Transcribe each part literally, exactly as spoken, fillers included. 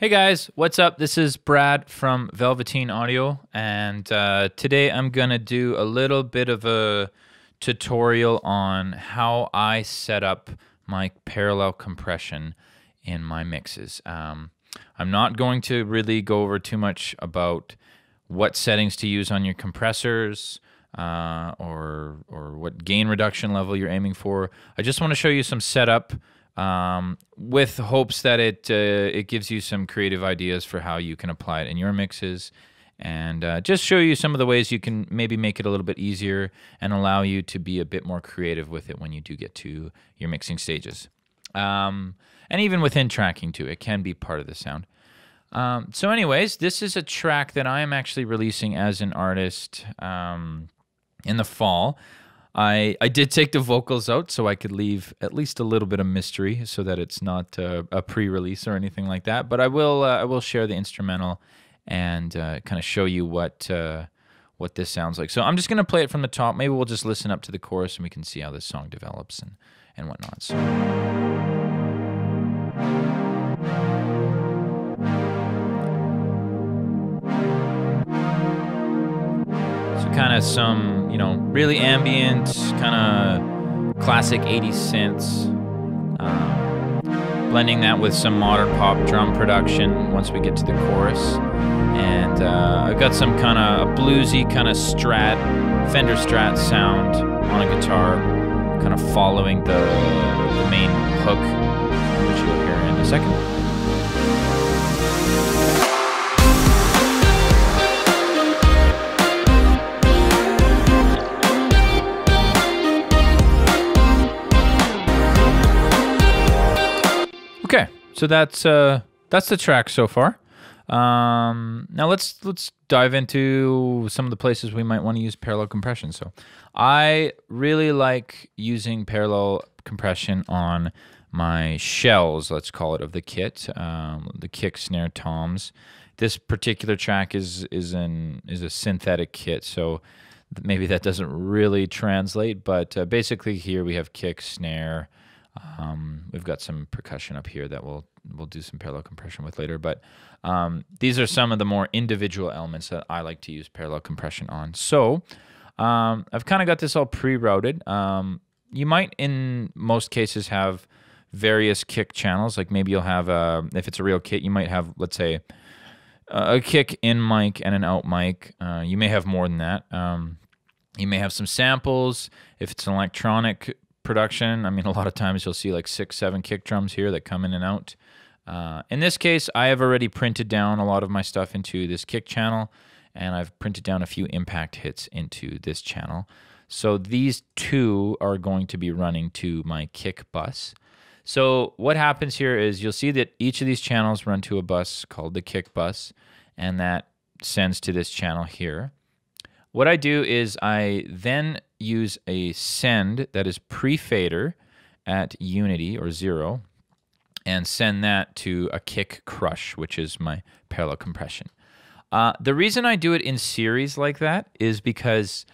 Hey guys, what's up? This is Brad from Velveteen Audio, and uh, today I'm gonna do a little bit of a tutorial on how I set up my parallel compression in my mixes. Um, I'm not going to really go over too much about what settings to use on your compressors uh, or, or what gain reduction level you're aiming for. I just wanna show you some setup Um, with hopes that it uh, it gives you some creative ideas for how you can apply it in your mixes, and uh, just show you some of the ways you can maybe make it a little bit easier and allow you to be a bit more creative with it when you do get to your mixing stages. Um, and even within tracking too, it can be part of the sound. Um, so anyways, this is a track that I am actually releasing as an artist um, in the fall. I, I did take the vocals out so I could leave at least a little bit of mystery so that it's not uh, a pre-release or anything like that. But I will uh, I will share the instrumental and uh, kind of show you what uh, what this sounds like. So I'm just going to play it from the top. Maybe we'll just listen up to the chorus and we can see how this song develops and, and whatnot. So... kind of some, you know, really ambient, kind of classic eighties synths. Um, blending that with some modern pop drum production once we get to the chorus. And uh, I've got some kind of a bluesy kind of Strat, Fender Strat sound on a guitar, kind of following the, the main hook, which you'll hear in a second. Okay, so that's uh, that's the track so far. Um, now let's let's dive into some of the places we might want to use parallel compression. So I really like using parallel compression on my shells, let's call it, of the kit, um, the kick, snare, toms. This particular track is is an is a synthetic kit, so maybe that doesn't really translate. But uh, basically, here we have kick, snare. Um, we've got some percussion up here that we'll we'll do some parallel compression with later, but um, these are some of the more individual elements that I like to use parallel compression on. So um, I've kind of got this all pre-routed. Um, you might, in most cases, have various kick channels. Like maybe you'll have a, if it's a real kit, you might have, let's say, a kick in mic and an out mic. Uh, you may have more than that. Um, you may have some samples. If it's an electronic production, I mean, a lot of times you'll see like six, seven kick drums here that come in and out. Uh, in this case, I have already printed down a lot of my stuff into this kick channel, and I've printed down a few impact hits into this channel. So these two are going to be running to my kick bus. So what happens here is you'll see that each of these channels run to a bus called the kick bus, and that sends to this channel here. What I do is I then use a send that is pre-fader at unity or zero and send that to a kick crush, which is my parallel compression. Uh, the reason I do it in series like that is because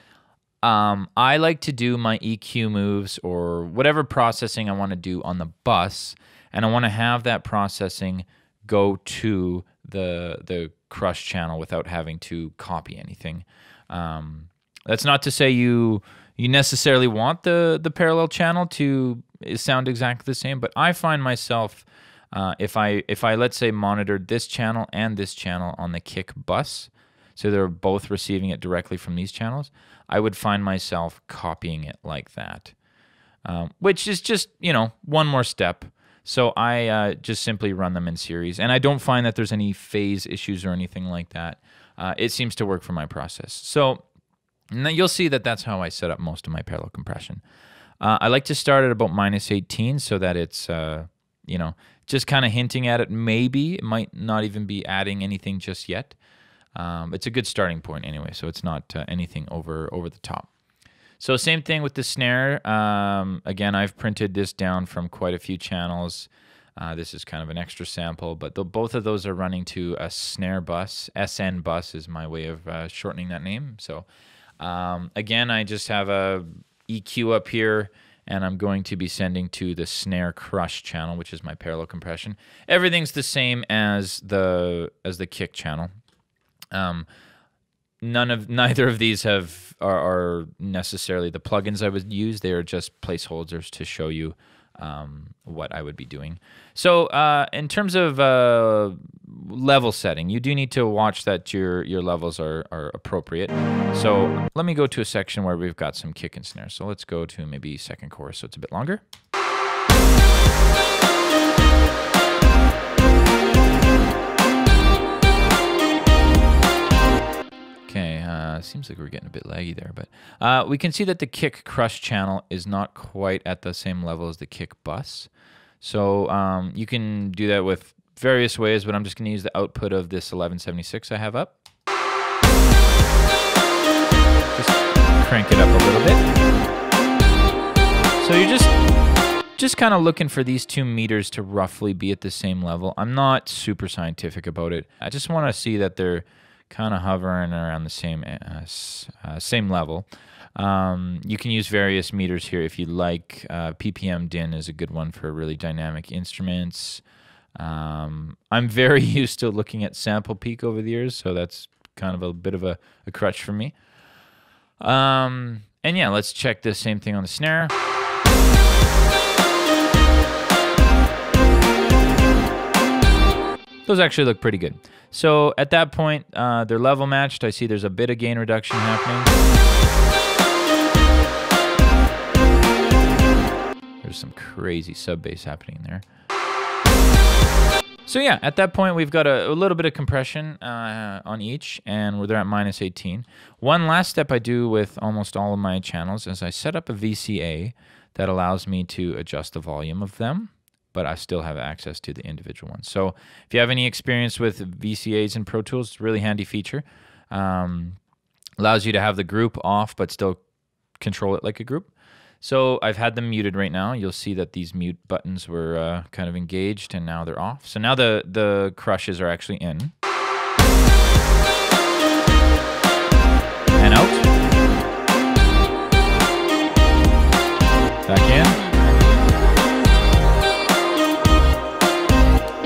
um, I like to do my E Q moves or whatever processing I want to do on the bus, and I want to have that processing go to the, the crush channel without having to copy anything. Um, That's not to say you you necessarily want the, the parallel channel to sound exactly the same, but I find myself, uh, if I, if I let's say, monitored this channel and this channel on the kick bus, so they're both receiving it directly from these channels, I would find myself copying it like that, um, which is just, you know, one more step. So I uh, just simply run them in series, and I don't find that there's any phase issues or anything like that. Uh, it seems to work for my process. So... and you'll see that that's how I set up most of my parallel compression. Uh, I like to start at about minus eighteen so that it's, uh, you know, just kind of hinting at it maybe. It might not even be adding anything just yet. Um, it's a good starting point anyway, so it's not uh, anything over, over the top. So same thing with the snare. Um, again, I've printed this down from quite a few channels. Uh, this is kind of an extra sample, but the, both of those are running to a snare bus. S N bus is my way of uh, shortening that name, so... Um, again, I just have a E Q up here and I'm going to be sending to the snare crush channel, which is my parallel compression. Everything's the same as the as the kick channel. Um, none of neither of these have are, are necessarily the plugins I would use. They are just placeholders to show you um, what I would be doing. So uh, in terms of uh, level setting, you do need to watch that your your levels are, are appropriate. So let me go to a section where we've got some kick and snare. So let's go to maybe second chorus, so it's a bit longer. Okay, uh, seems like we're getting a bit laggy there, but uh, we can see that the kick crush channel is not quite at the same level as the kick bus. So um, you can do that with various ways, but I'm just going to use the output of this eleven seventy-six I have up. Just crank it up a little bit. So you're just, just kind of looking for these two meters to roughly be at the same level. I'm not super scientific about it. I just want to see that they're kind of hovering around the same uh, uh, same level. Um, you can use various meters here if you like. Uh, P P M D I N is a good one for really dynamic instruments. Um, I'm very used to looking at sample peak over the years, so that's kind of a bit of a, a crutch for me. Um, and yeah, let's check the same thing on the snare. Those actually look pretty good. So at that point, uh, they're level matched. I see there's a bit of gain reduction happening. There's some crazy sub bass happening there. So yeah, at that point, we've got a, a little bit of compression uh, on each, and we're there at minus eighteen. One last step I do with almost all of my channels is I set up a V C A that allows me to adjust the volume of them, but I still have access to the individual ones. So if you have any experience with V C As in Pro Tools, it's a really handy feature. Um, allows you to have the group off, but still control it like a group. So I've had them muted right now. You'll see that these mute buttons were uh, kind of engaged, and now they're off. So now the, the crushes are actually in. And out. Back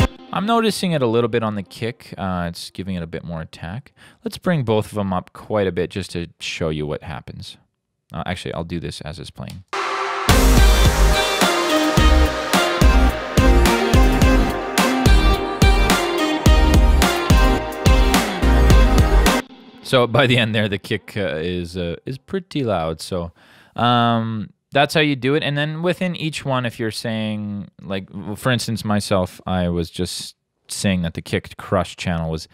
in. I'm noticing it a little bit on the kick. Uh, it's giving it a bit more attack. Let's bring both of them up quite a bit just to show you what happens. Uh, actually, I'll do this as it's playing. So by the end there, the kick uh, is uh, is pretty loud. So. Um, That's how you do it. And then within each one, if you're saying, like, well, for instance, myself, I was just saying that the kick crush channel was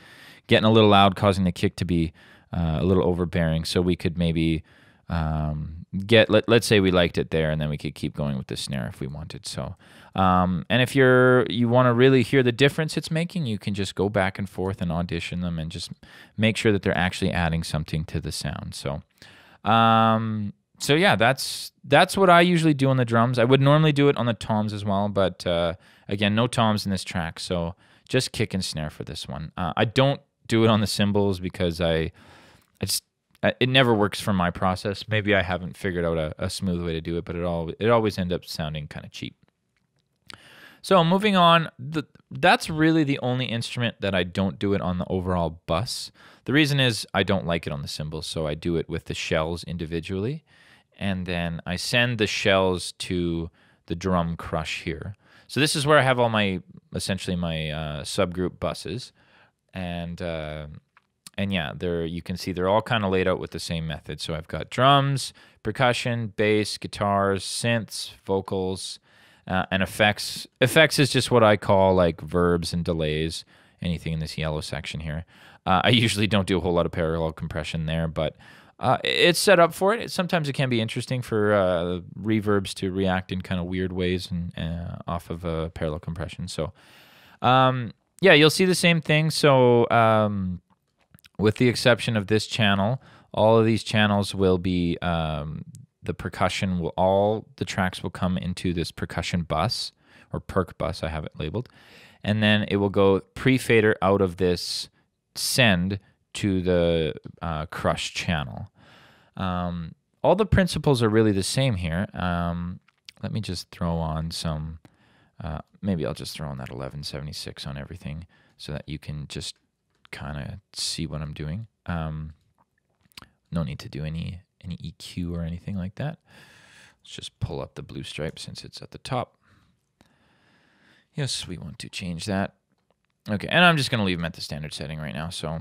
getting a little loud, causing the kick to be uh, a little overbearing. So we could maybe um, get, let, let's say we liked it there, and then we could keep going with the snare if we wanted. So, um, and if you're, you want to really hear the difference it's making, you can just go back and forth and audition them and just make sure that they're actually adding something to the sound. So, um, So yeah, that's that's what I usually do on the drums. I would normally do it on the toms as well, but uh, again, no toms in this track, so just kick and snare for this one. Uh, I don't do it on the cymbals because I, I just I, it never works for my process. Maybe I haven't figured out a, a smooth way to do it, but it all it always ends up sounding kind of cheap. So moving on, the, that's really the only instrument that I don't do it on the overall bus. The reason is I don't like it on the cymbals, so I do it with the shells individually. And then I send the shells to the drum crush here. So this is where I have all my, essentially my uh, subgroup buses. And uh, and yeah, they're, you can see they're all kind of laid out with the same method. So I've got drums, percussion, bass, guitars, synths, vocals, uh, and effects. Effects is just what I call like verbs and delays, anything in this yellow section here. Uh, I usually don't do a whole lot of parallel compression there, but Uh, it's set up for it. Sometimes it can be interesting for uh, reverbs to react in kind of weird ways and uh, off of a parallel compression. So, um, yeah, you'll see the same thing. So, um, with the exception of this channel, all of these channels will be um, the percussion. Will all the tracks will come into this percussion bus or perc bus? I have it labeled, and then it will go pre-fader out of this send to the uh, crush channel. Um, all the principles are really the same here. Um, let me just throw on some, uh, maybe I'll just throw on that eleven seventy-six on everything so that you can just kind of see what I'm doing. Um, no need to do any, any E Q or anything like that. Let's just pull up the blue stripe since it's at the top. Yes, we want to change that. Okay, and I'm just gonna leave them at the standard setting right now, so.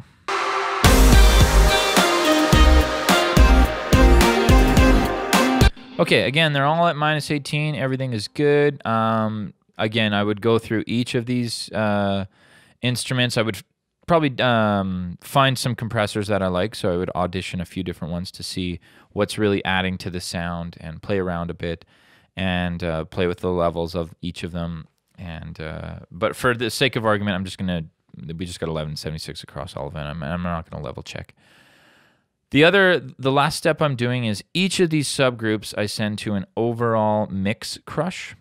Okay, again, they're all at minus eighteen. Everything is good. Um, again, I would go through each of these uh, instruments. I would probably um, find some compressors that I like, so I would audition a few different ones to see what's really adding to the sound and play around a bit and uh, play with the levels of each of them. And uh, but for the sake of argument, I'm just gonna we just got eleven seventy-six across all of it. I'm, I'm not gonna level check. The other, the last step I'm doing is each of these subgroups I send to an overall mix crush.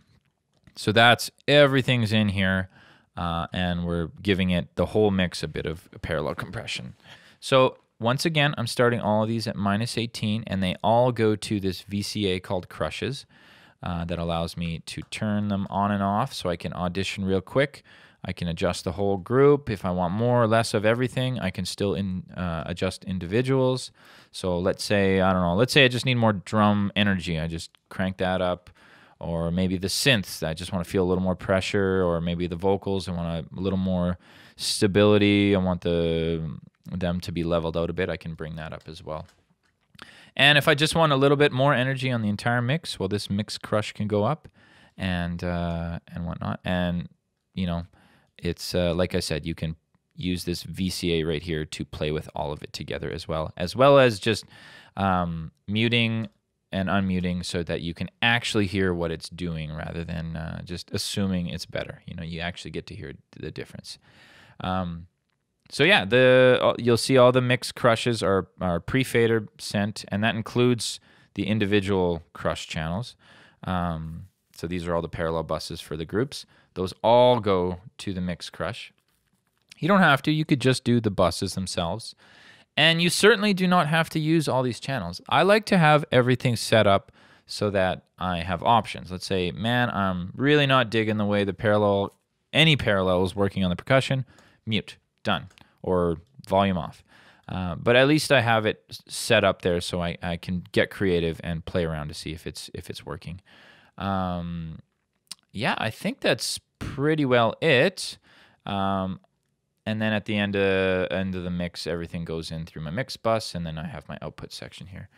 So that's everything's in here, uh, and we're giving it the whole mix a bit of parallel compression. So once again, I'm starting all of these at minus eighteen, and they all go to this V C A called crushes. Uh, that allows me to turn them on and off so I can audition real quick. I can adjust the whole group. If I want more or less of everything, I can still in, uh, adjust individuals. So let's say, I don't know, let's say I just need more drum energy. I just crank that up. Or maybe the synths, I just want to feel a little more pressure. Or maybe the vocals, I want a little more stability. I want the them to be leveled out a bit. I can bring that up as well. And if I just want a little bit more energy on the entire mix, well, this mix crush can go up and uh, and whatnot. And, you know, it's uh, like I said, you can use this V C A right here to play with all of it together as well, as well as just um, muting and unmuting so that you can actually hear what it's doing rather than uh, just assuming it's better. You know, you actually get to hear the difference. Um So yeah, the you'll see all the mix crushes are, are pre-fader sent, and that includes the individual crush channels. Um, so these are all the parallel buses for the groups. Those all go to the mix crush. You don't have to. You could just do the buses themselves. And you certainly do not have to use all these channels. I like to have everything set up so that I have options. Let's say, man, I'm really not digging the way the parallel, any parallels working on the percussion, mute, done. Or volume off. Uh, but at least I have it set up there so I, I can get creative and play around to see if it's if it's working. Um, yeah, I think that's pretty well it. Um, and then at the end of, end of the mix, everything goes in through my mix bus, and then I have my output section here.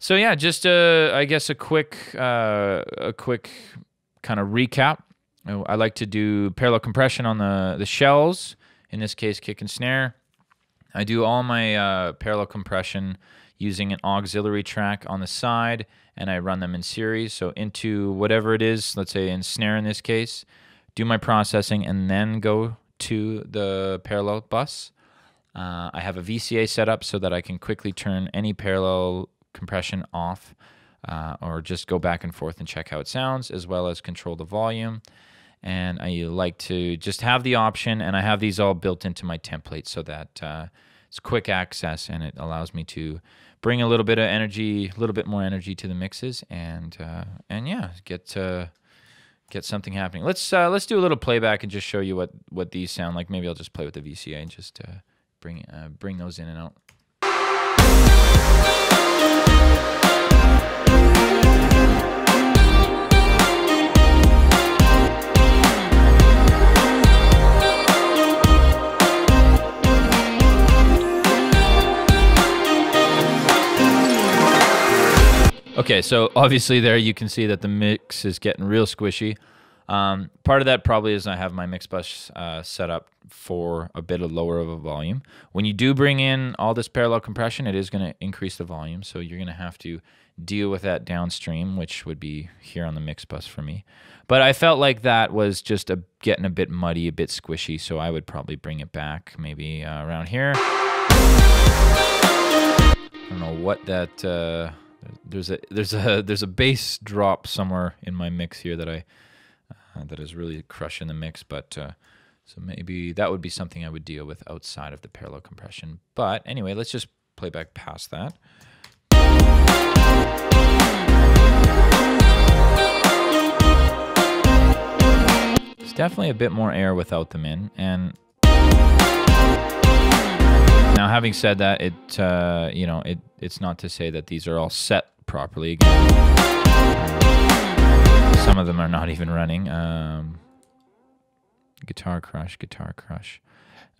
So yeah, just a, I guess a quick uh, a quick kind of recap. I like to do parallel compression on the, the shells. In this case, kick and snare. I do all my uh, parallel compression using an auxiliary track on the side, and I run them in series. So into whatever it is, let's say in snare in this case, do my processing, and then go to the parallel bus. Uh, I have a V C A set up so that I can quickly turn any parallel compression off, uh, or just go back and forth and check how it sounds, as well as control the volume. And I like to just have the option, and I have these all built into my template so that uh, it's quick access, and it allows me to bring a little bit of energy, a little bit more energy to the mixes, and uh, and yeah, get uh, get something happening. Let's uh, let's do a little playback and just show you what what these sound like. Maybe I'll just play with the V C A and just uh, bring uh, bring those in and out. Okay, so obviously there you can see that the mix is getting real squishy. Um, part of that probably is I have my mix bus uh, set up for a bit of lower of a volume. When you do bring in all this parallel compression, it is going to increase the volume, so you're going to have to deal with that downstream, which would be here on the mix bus for me. But I felt like that was just a, getting a bit muddy, a bit squishy, so I would probably bring it back maybe uh, around here. I don't know what that... Uh, There's a there's a there's a bass drop somewhere in my mix here that I uh, that is really crushing the mix, but uh, so maybe that would be something I would deal with outside of the parallel compression. But anyway, let's just play back past that. definitely a bit more air without them in. And now, having said that, it uh, you know it it's not to say that these are all set properly. Again, some of them are not even running. Um, guitar Crush, Guitar Crush.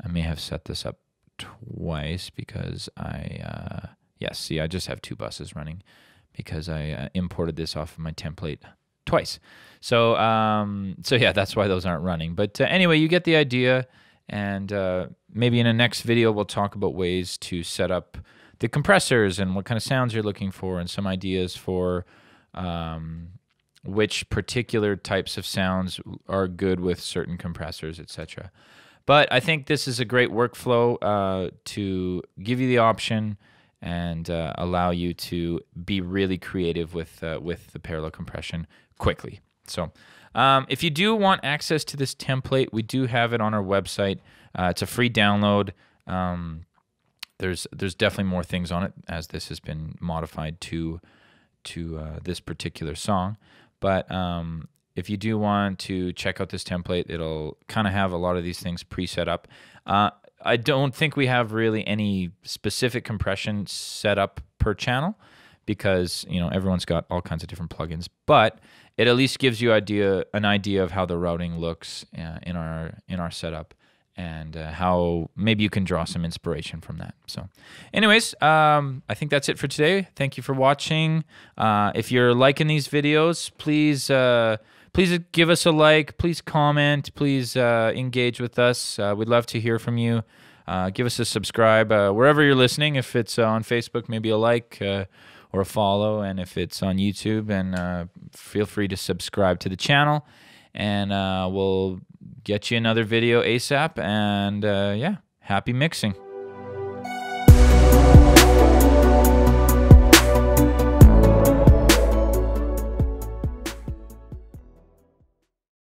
I may have set this up twice because I uh, yes, see, I just have two buses running because I uh, imported this off of my template twice. So um, so yeah, that's why those aren't running. But uh, anyway, you get the idea. And uh, maybe in the next video, we'll talk about ways to set up the compressors and what kind of sounds you're looking for and some ideas for um, which particular types of sounds are good with certain compressors, et cetera. But I think this is a great workflow uh, to give you the option and uh, allow you to be really creative with, uh, with the parallel compression quickly. So um, if you do want access to this template, we do have it on our website. Uh, it's a free download. Um, there's there's definitely more things on it as this has been modified to to uh, this particular song. But um, if you do want to check out this template, it'll kind of have a lot of these things pre-set up. Uh, I don't think we have really any specific compression set up per channel, because you know everyone's got all kinds of different plugins, but it at least gives you idea an idea of how the routing looks uh, in our in our setup, and uh, how maybe you can draw some inspiration from that. So, anyways, um, I think that's it for today. Thank you for watching. Uh, if you're liking these videos, please uh, please give us a like. Please comment. Please uh, engage with us. Uh, we'd love to hear from you. Uh, give us a subscribe uh, wherever you're listening. If it's uh, on Facebook, maybe a like. Uh, or a follow, and if it's on YouTube, and uh, feel free to subscribe to the channel, and uh, we'll get you another video ASAP, and uh, yeah, happy mixing.